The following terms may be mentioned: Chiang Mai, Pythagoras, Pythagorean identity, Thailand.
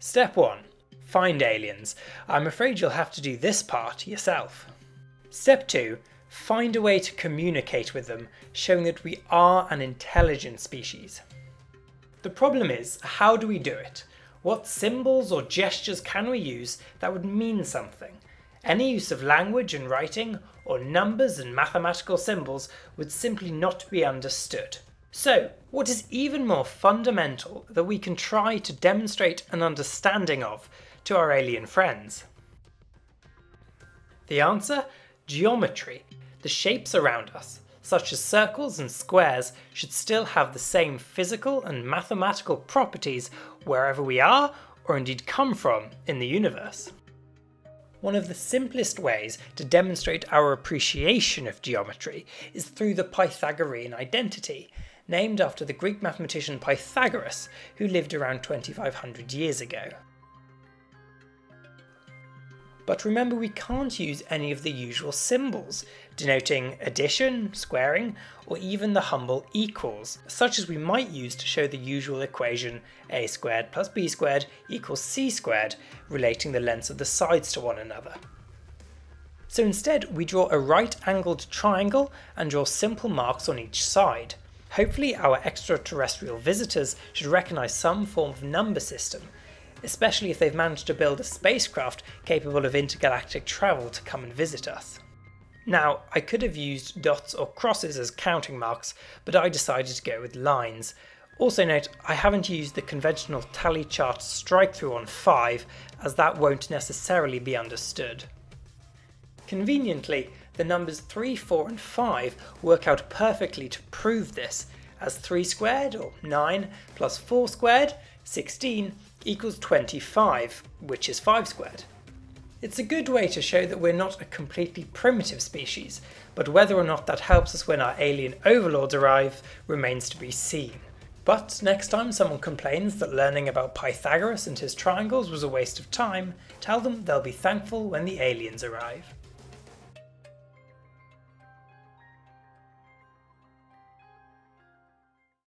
Step 1. Find aliens. I'm afraid you'll have to do this part yourself. Step 2. Find a way to communicate with them, showing that we are an intelligent species. The problem is, how do we do it? What symbols or gestures can we use that would mean something? Any use of language and writing, or numbers and mathematical symbols would simply not be understood. So, what is even more fundamental that we can try to demonstrate an understanding of to our alien friends? The answer? Geometry. The shapes around us, such as circles and squares, should still have the same physical and mathematical properties wherever we are, or indeed come from, in the universe. One of the simplest ways to demonstrate our appreciation of geometry is through the Pythagorean identity, named after the Greek mathematician Pythagoras, who lived around 2500 years ago. But remember, we can't use any of the usual symbols, denoting addition, squaring, or even the humble equals, such as we might use to show the usual equation a² + b² = c², relating the lengths of the sides to one another. So instead, we draw a right-angled triangle and draw simple marks on each side. Hopefully our extraterrestrial visitors should recognise some form of number system, especially if they've managed to build a spacecraft capable of intergalactic travel to come and visit us. Now, I could have used dots or crosses as counting marks, but I decided to go with lines. Also note, I haven't used the conventional tally chart strike-through on 5, as that won't necessarily be understood. Conveniently, the numbers 3, 4 and 5 work out perfectly to prove this, as 3², or 9, plus 4², 16, equals 25, which is 5². It's a good way to show that we're not a completely primitive species, but whether or not that helps us when our alien overlords arrive remains to be seen. But next time someone complains that learning about Pythagoras and his triangles was a waste of time, tell them they'll be thankful when the aliens arrive.